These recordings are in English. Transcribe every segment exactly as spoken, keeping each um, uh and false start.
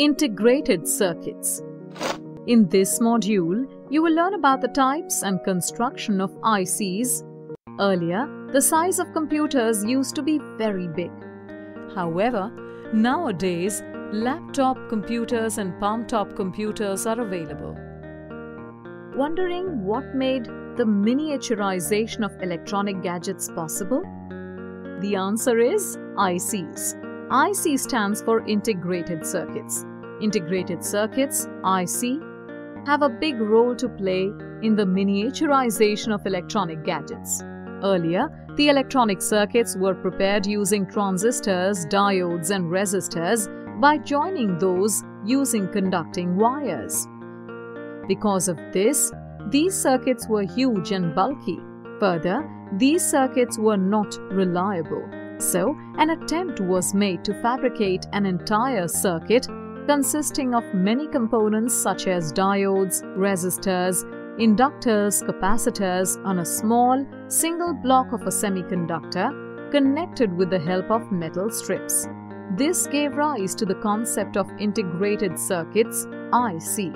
integrated circuits. In this module, you will learn about the types and construction of I Cs. Earlier, the size of computers used to be very big. However, nowadays, laptop computers and palm-top computers are available. Wondering what made the miniaturization of electronic gadgets possible? The answer is I Cs. I C stands for integrated circuits. Integrated circuits, I C, have a big role to play in the miniaturization of electronic gadgets. Earlier, the electronic circuits were prepared using transistors, diodes and resistors by joining those using conducting wires. Because of this, these circuits were huge and bulky. Further, these circuits were not reliable. So, an attempt was made to fabricate an entire circuit consisting of many components such as diodes, resistors, inductors, capacitors on a small, single block of a semiconductor connected with the help of metal strips. This gave rise to the concept of integrated circuits, I C.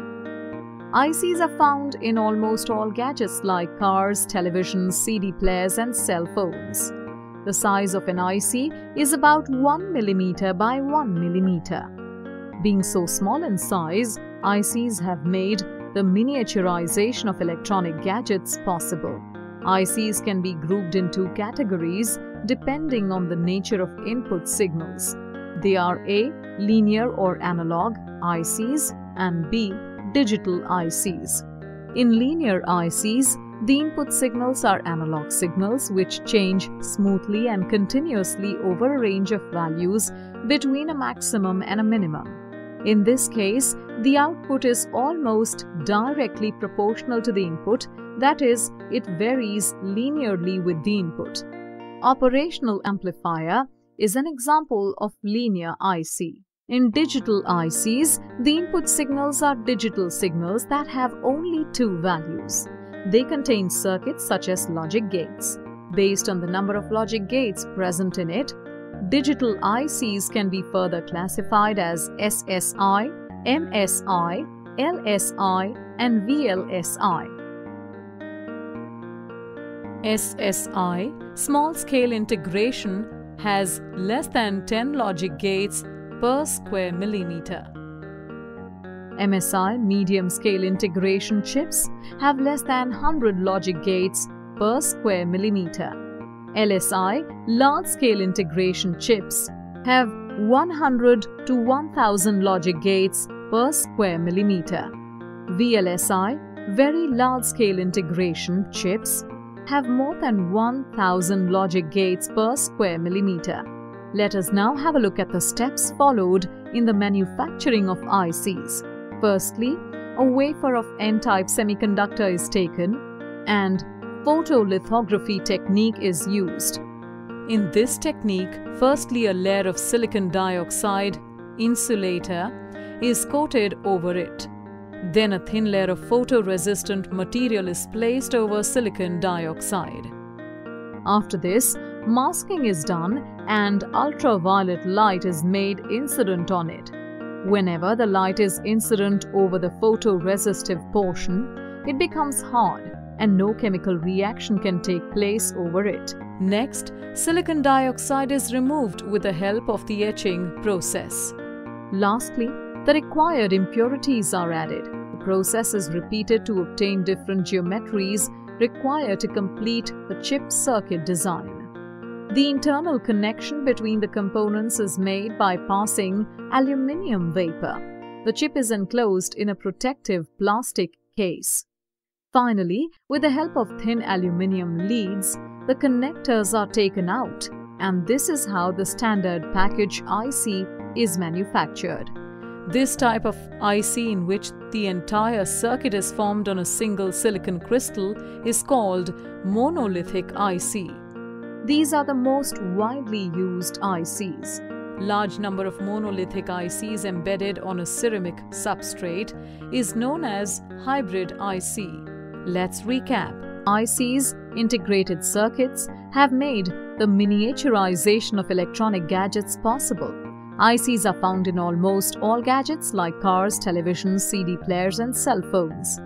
I Cs are found in almost all gadgets like cars, televisions, C D players and cell phones. The size of an I C is about one millimeter by one millimeter. Being so small in size, I Cs have made the miniaturization of electronic gadgets possible. I Cs can be grouped into categories depending on the nature of input signals. They are A, linear or analog I Cs, and B, digital I Cs. In linear I Cs, the input signals are analog signals which change smoothly and continuously over a range of values between a maximum and a minimum. In this case, the output is almost directly proportional to the input, that is, it varies linearly with the input. Operational amplifier is an example of linear I C. In digital I Cs, the input signals are digital signals that have only two values. They contain circuits such as logic gates. Based on the number of logic gates present in it, digital I Cs can be further classified as S S I, M S I, L S I, and V L S I. S S I, small-scale integration, has less than ten logic gates per square millimeter. M S I, medium-scale integration chips, have less than one hundred logic gates per square millimeter. L S I, large-scale integration chips, have one hundred to one thousand logic gates per square millimeter. V L S I, very large-scale integration chips, have more than one thousand logic gates per square millimeter. Let us now have a look at the steps followed in the manufacturing of I Cs. Firstly, a wafer of N-type semiconductor is taken and photolithography technique is used. In this technique, firstly a layer of silicon dioxide insulator is coated over it. Then a thin layer of photoresistant material is placed over silicon dioxide. After this, masking is done and ultraviolet light is made incident on it. Whenever the light is incident over the photoresistive portion, it becomes hard and no chemical reaction can take place over it. Next, silicon dioxide is removed with the help of the etching process. Lastly, the required impurities are added. The process is repeated to obtain different geometries required to complete the chip circuit design. The internal connection between the components is made by passing aluminium vapor. The chip is enclosed in a protective plastic case. Finally, with the help of thin aluminium leads, the connectors are taken out, and this is how the standard package I C is manufactured. This type of I C in which the entire circuit is formed on a single silicon crystal is called monolithic I C. These are the most widely used I Cs. Large number of monolithic I Cs embedded on a ceramic substrate is known as hybrid I C. Let's recap. I Cs, integrated circuits, have made the miniaturization of electronic gadgets possible. I Cs are found in almost all gadgets like cars, televisions, C D players and cell phones.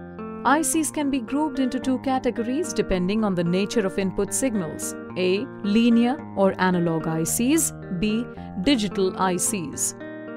I Cs can be grouped into two categories depending on the nature of input signals. A. Linear or analog I Cs. B. Digital I Cs.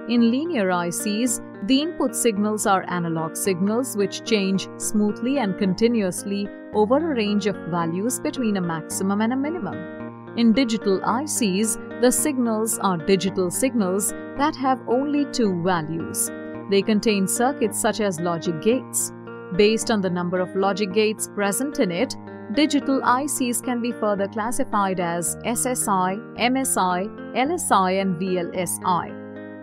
In linear I Cs, the input signals are analog signals which change smoothly and continuously over a range of values between a maximum and a minimum. In digital I Cs, the signals are digital signals that have only two values. They contain circuits such as logic gates. Based on the number of logic gates present in it, digital I Cs can be further classified as S S I, M S I, L S I and V L S I.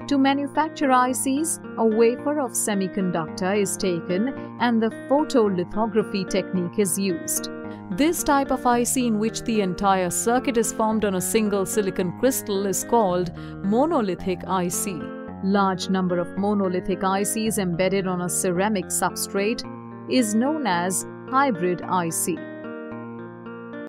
To manufacture I Cs, a wafer of semiconductor is taken and the photolithography technique is used. This type of I C in which the entire circuit is formed on a single silicon crystal is called monolithic I C. Large number of monolithic I Cs embedded on a ceramic substrate is known as hybrid I C.